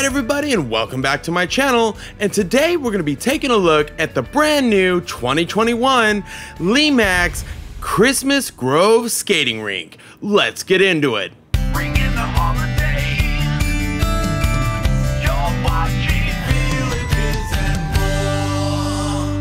Alright everybody, and welcome back to my channel, and today we're going to be taking a look at the brand new 2021 Lemax Christmas Grove Skating Rink. Let's get into it. Bring in the holidays, you're watching villages and more.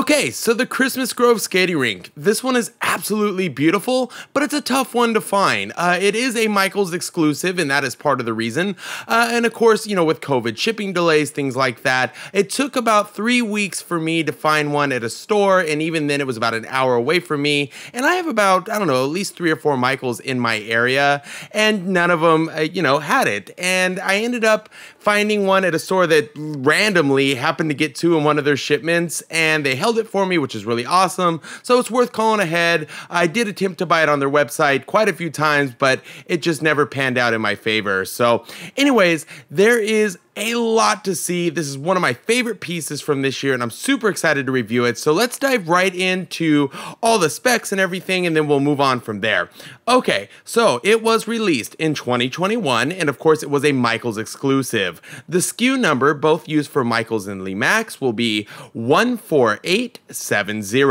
Okay, so the Christmas Grove Skating Rink, this one is absolutely beautiful, but it's a tough one to find. It is a Michaels exclusive, and that is part of the reason. And of course, you know, with COVID shipping delays, things like that, it took about 3 weeks for me to find one at a store, and even then it was about an hour away from me. And I have about, I don't know, at least 3 or 4 Michaels in my area, and none of them, you know, had it. And I ended up finding one at a store that randomly happened to get two in one of their shipments, and they held it for me, which is really awesome. So it's worth calling ahead. I did attempt to buy it on their website quite a few times, but it just never panned out in my favor. So anyways, there is a lot to see. This is one of my favorite pieces from this year, and I'm super excited to review it. So let's dive right into all the specs and everything, and then we'll move on from there. Okay, so it was released in 2021, and of course it was a Michaels exclusive. The SKU number, both used for Michaels and Lemax, will be 14870.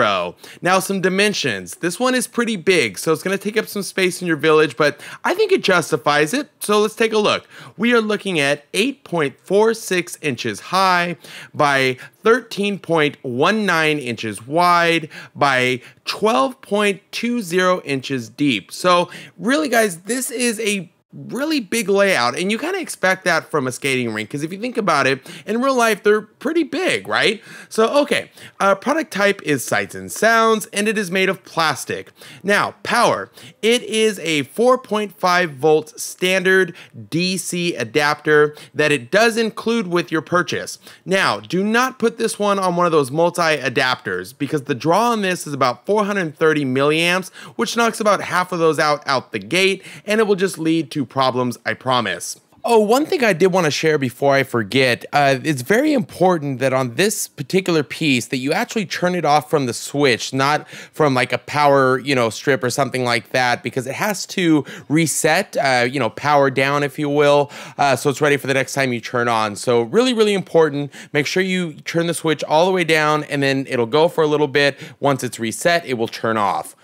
Now some dimensions. This one is pretty big, so it's going to take up some space in your village, but I think it justifies it. So let's take a look. We are looking at 8.46 inches high by 13.19 inches wide by 12.20 inches deep. So really, guys, this is a really big layout, and you kind of expect that from a skating rink, because if you think about it, in real life, they're pretty big, right? So, okay, product type is Sights and Sounds, and it is made of plastic. Now, power. It is a 4.5 volt standard DC adapter that it does include with your purchase. Now, do not put this one on one of those multi-adapters, because the draw on this is about 430 milliamps, which knocks about half of those out the gate, and it will just lead to problems, I promise. Oh, one thing I did want to share before I forget, it's very important that on this particular piece that you actually turn it off from the switch, not from like a power, you know, strip or something like that, because it has to reset, you know, power down, if you will, so it's ready for the next time you turn on. So really, really important. Make sure you turn the switch all the way down, and then it'll go for a little bit. Once it's reset, it will turn off.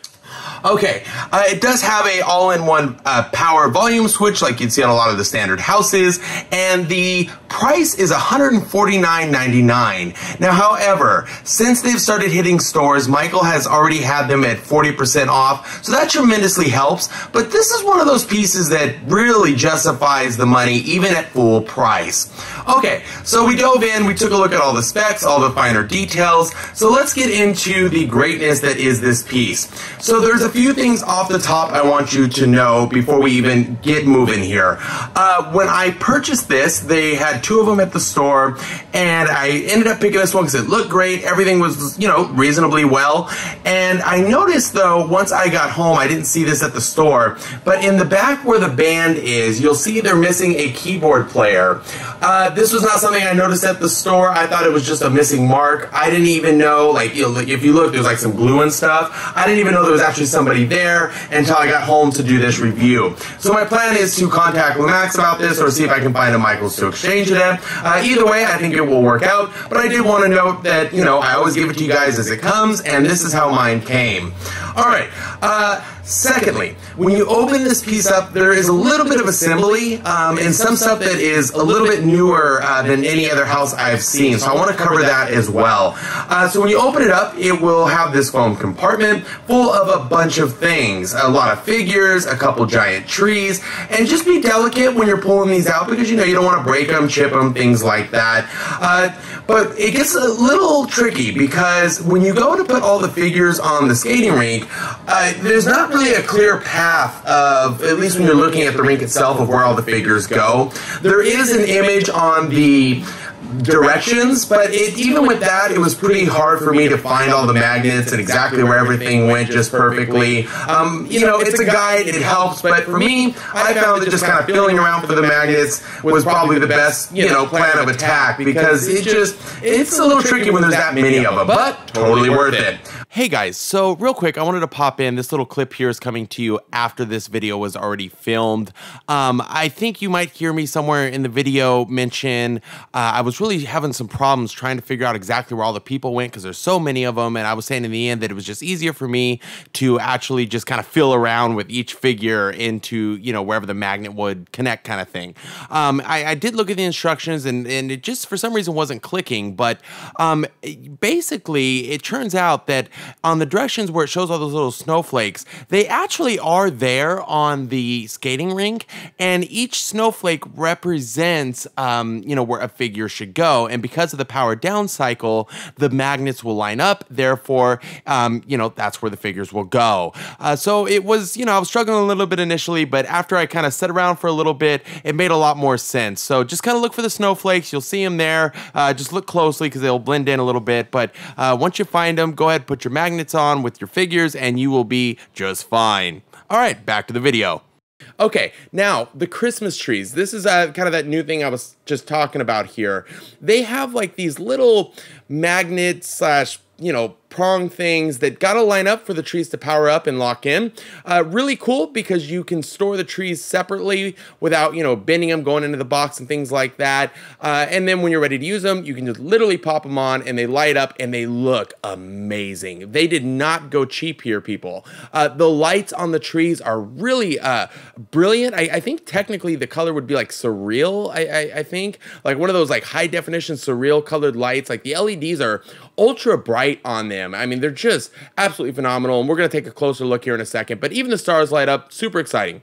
Okay, it does have a all-in-one power volume switch like you'd see on a lot of the standard houses, and the price is $149.99. Now, however, since they've started hitting stores, Michael has already had them at 40% off, so that tremendously helps, but this is one of those pieces that really justifies the money, even at full price. Okay, so we dove in, we took a look at all the specs, all the finer details, so let's get into the greatness that is this piece. So there's a few things off the top I want you to know before we even get moving here. When I purchased this, they had two of them at the store, and I ended up picking this one because it looked great. Everything was, you know, reasonably well. And I noticed, though, once I got home, I didn't see this at the store, but in the back where the band is, you'll see they're missing a keyboard player. This was not something I noticed at the store. I thought it was just a missing mark. I didn't even know, like, you know, if you look, there's like some glue and stuff. I didn't even know there was actually somebody there until I got home to do this review. So my plan is to contact Lemax about this, or see if I can find a Michaels to exchange it at. Either way, I think it will work out, but I did want to note that, you know, I always give it to you guys as it comes, and this is how mine came. Alright, secondly, when you open this piece up, there is a little bit of assembly, and some stuff that is a little bit newer than any other house I've seen, so I want to cover that as well. So when you open it up, it will have this foam compartment full of a bunch of things, a lot of figures, a couple giant trees, and just be delicate when you're pulling these out, because you know you don't want to break them, chip them, things like that. But it gets a little tricky, because when you go to put all the figures on the skating rink, there's not really a clear path of, at least when you're looking at the rink itself, of where all the figures go. There is an image on the directions, but it, even with that, it was pretty hard for me to find all the magnets and exactly where everything went just perfectly. You know, it's a guide, it helps, but for me, I found that just kind of feeling around for the magnets was probably the best, you know, plan of attack, because it's a little tricky when there's that many of them, but totally worth it. Hey guys, so real quick, I wanted to pop in. This little clip here is coming to you after this video was already filmed. I think you might hear me somewhere in the video mention I was really having some problems trying to figure out exactly where all the people went because there's so many of them, and I was saying in the end that it was just easier for me to actually just kind of feel around with each figure into, you know, wherever the magnet would connect kind of thing. I did look at the instructions, and it just for some reason wasn't clicking, but basically it turns out that on the directions where it shows all those little snowflakes, they actually are there on the skating rink, and each snowflake represents, you know, where a figure should go. And because of the power down cycle, the magnets will line up. Therefore, you know, that's where the figures will go. So it was, you know, I was struggling a little bit initially, but after I kind of sat around for a little bit, it made a lot more sense. So just kind of look for the snowflakes. You'll see them there. Just look closely because they'll blend in a little bit. But once you find them, go ahead, put your magnets on with your figures and you will be just fine. All right, back to the video. Okay, now the Christmas trees. This is kind of that new thing I was just talking about here. They have like these little magnets slash, you know, prong things that gotta line up for the trees to power up and lock in. Really cool because you can store the trees separately without, you know, bending them, going into the box and things like that. And then when you're ready to use them, you can just literally pop them on and they light up and they look amazing. They did not go cheap here, people. The lights on the trees are really brilliant. I think technically the color would be like surreal, I think. Like one of those like high definition surreal colored lights. Like the LEDs are ultra bright on them. I mean, they're just absolutely phenomenal, and we're going to take a closer look here in a second, but even the stars light up. Super exciting.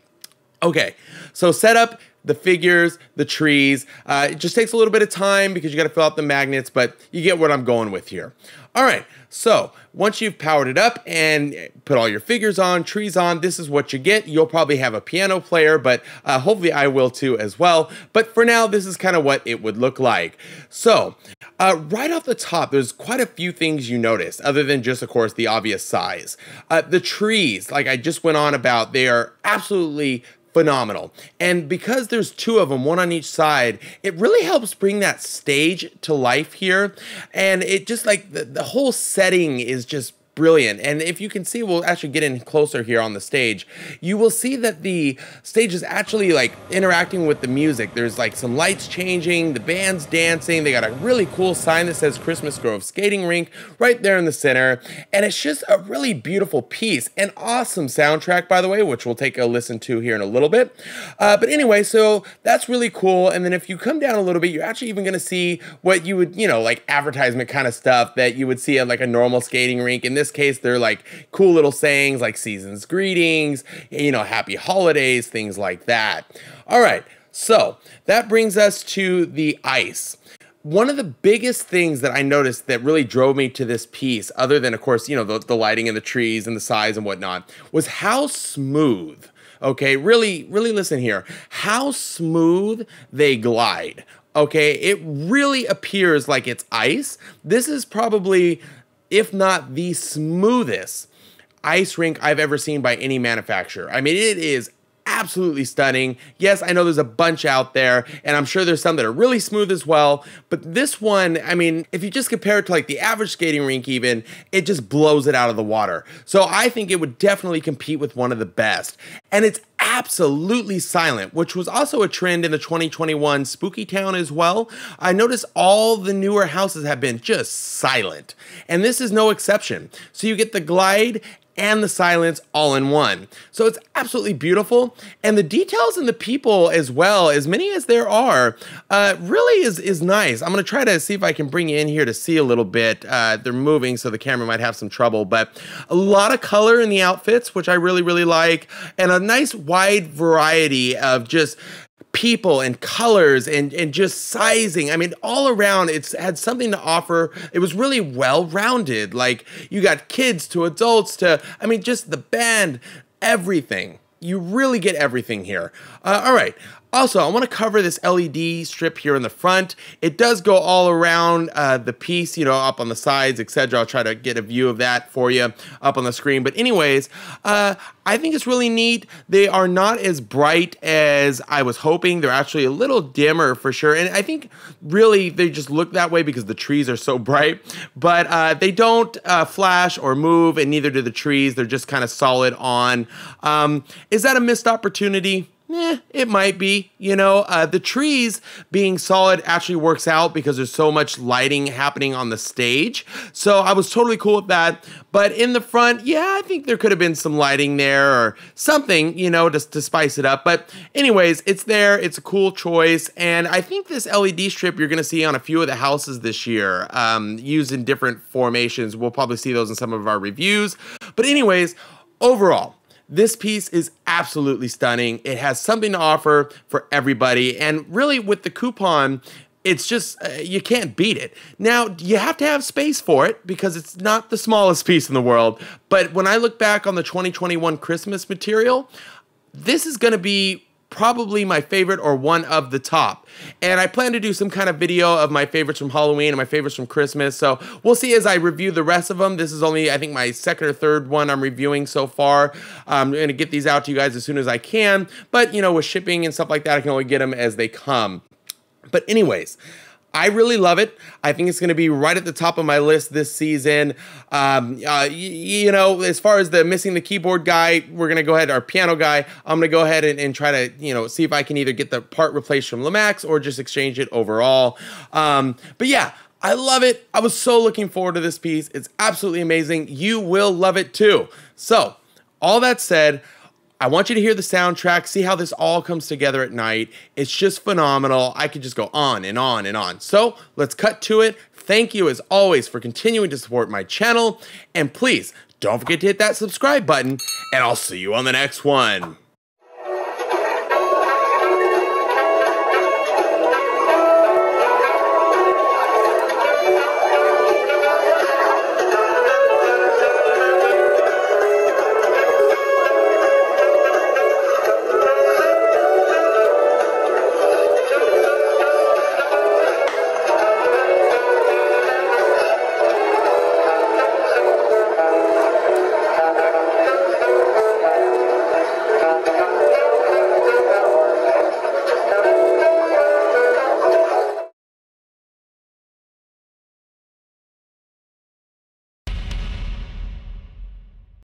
Okay, so set up the figures, the trees. It just takes a little bit of time because you got to fill out the magnets, but you get what I'm going with here. All right, so once you've powered it up and put all your figures on, trees on, this is what you get. You'll probably have a piano player, but hopefully I will too as well. But for now, this is kind of what it would look like. So right off the top, there's quite a few things you notice other than just, of course, the obvious size. The trees, like I just went on about, they are absolutely phenomenal. And because there's two of them, one on each side, it really helps bring that stage to life here. And it just like the whole setting is just brilliant. And if you can see, we'll actually get in closer here on the stage. You will see that the stage is actually like interacting with the music. There's like some lights changing, the band's dancing. They got a really cool sign that says Christmas Grove Skating Rink right there in the center. And it's just a really beautiful piece. An awesome soundtrack, by the way, which we'll take a listen to here in a little bit. But anyway, so that's really cool. And then if you come down a little bit, you're actually even going to see what you would, you know, like advertisement kind of stuff that you would see at like a normal skating rink. In this case, they're like cool little sayings like season's greetings, you know, happy holidays, things like that. All right, so that brings us to the ice. One of the biggest things that I noticed that really drove me to this piece, other than, of course, you know, the lighting and the trees and the size and whatnot, was how smooth, okay, really listen here, how smooth they glide, okay? It really appears like it's ice. This is probably, if not the smoothest ice rink I've ever seen by any manufacturer. I mean, it is absolutely stunning. Yes, I know there's a bunch out there, and I'm sure there's some that are really smooth as well, but this one, I mean, if you just compare it to like the average skating rink even, it just blows it out of the water. So I think it would definitely compete with one of the best. And it's absolutely silent, which was also a trend in the 2021 Spooky Town as well. I noticed all the newer houses have been just silent, and this is no exception. So you get the glide and the silence all in one. So it's absolutely beautiful. And the details and the people as well, as many as there are, really is nice. I'm gonna try to see if I can bring you in here to see a little bit. They're moving, so the camera might have some trouble, but a lot of color in the outfits, which I really like, and a nice wide variety of just people and colors and just sizing. I mean, all around, it's had something to offer. It was really well-rounded. Like, you got kids to adults to, I mean, just the band, everything. You really get everything here. All right. Also, I want to cover this LED strip here in the front. It does go all around the piece, you know, up on the sides, etc. I'll try to get a view of that for you up on the screen. But anyways, I think it's really neat. They are not as bright as I was hoping. They're actually a little dimmer for sure. And I think really they just look that way because the trees are so bright. But they don't flash or move, and neither do the trees. They're just kind of solid on. Is that a missed opportunity? Eh, it might be, you know, the trees being solid actually works out because there's so much lighting happening on the stage. So I was totally cool with that. But in the front, yeah, I think there could have been some lighting there or something, you know, just to spice it up. But anyways, it's there. It's a cool choice. And I think this LED strip you're going to see on a few of the houses this year, used in different formations. We'll probably see those in some of our reviews. But anyways, overall, this piece is absolutely stunning. It has something to offer for everybody. And really with the coupon, it's just, you can't beat it. Now, you have to have space for it because it's not the smallest piece in the world. But when I look back on the 2021 Christmas material, this is gonna be probably my favorite or one of the top. And I plan to do some kind of video of my favorites from Halloween and my favorites from Christmas. So we'll see as I review the rest of them. This is only, I think, my second or third one I'm reviewing so far. I'm going to get these out to you guys as soon as I can. But, you know, with shipping and stuff like that, I can only get them as they come. But anyways, I really love it. I think it's going to be right at the top of my list this season. You know, as far as the missing the keyboard guy, we're going to go ahead, our piano guy, I'm going to go ahead and try to, you know, see if I can either get the part replaced from Lemax or just exchange it overall. But yeah, I love it. I was so looking forward to this piece. It's absolutely amazing. You will love it too. So all that said, I want you to hear the soundtrack, see how this all comes together at night. It's just phenomenal. I could just go on and on and on. So let's cut to it. Thank you as always for continuing to support my channel. And please don't forget to hit that subscribe button, and I'll see you on the next one.